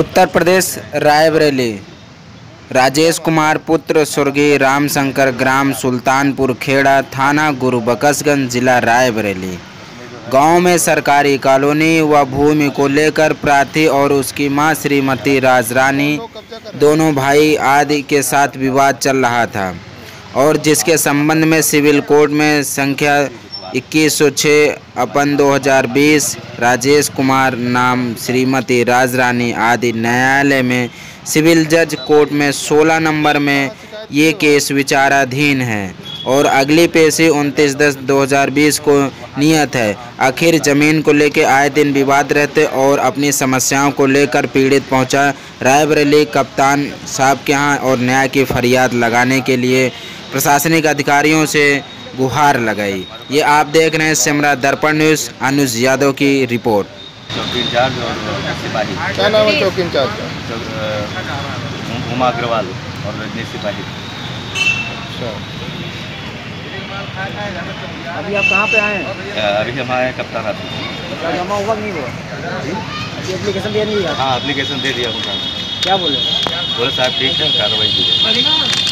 उत्तर प्रदेश रायबरेली। राजेश कुमार पुत्र स्वर्गीय रामशंकर, ग्राम सुल्तानपुर खेड़ा, थाना गुरु बकसगंज, जिला रायबरेली। गांव में सरकारी कॉलोनी व भूमि को लेकर प्रार्थी और उसकी मां श्रीमती राजरानी, दोनों भाई आदि के साथ विवाद चल रहा था और जिसके संबंध में सिविल कोर्ट में संख्या 2106/2020 राजेश कुमार नाम श्रीमती राजरानी आदि न्यायालय में सिविल जज कोर्ट में 16 नंबर में ये केस विचाराधीन है और अगली पेशी 29/10/2020 को नियत है। आखिर ज़मीन को लेकर आए दिन विवाद रहते और अपनी समस्याओं को लेकर पीड़ित पहुंचा रायबरेली कप्तान साहब के यहाँ और न्याय की फरियाद लगाने के लिए प्रशासनिक अधिकारियों से गुहार लगाई। ये आप देख रहे हैं सेमरा दर्पण न्यूज़, अनुज यादव की रिपोर्ट। अभी आप कहाँ पे आए हैं? अभी हम आए हैं कप्तान ऑफिस। जमा हुआ नहीं हुआ? एप्लीकेशन दे दिया? हाँ, एप्लीकेशन दे दिया। क्या बोले? बोले साहब ठीक है, कार्रवाई की जाए।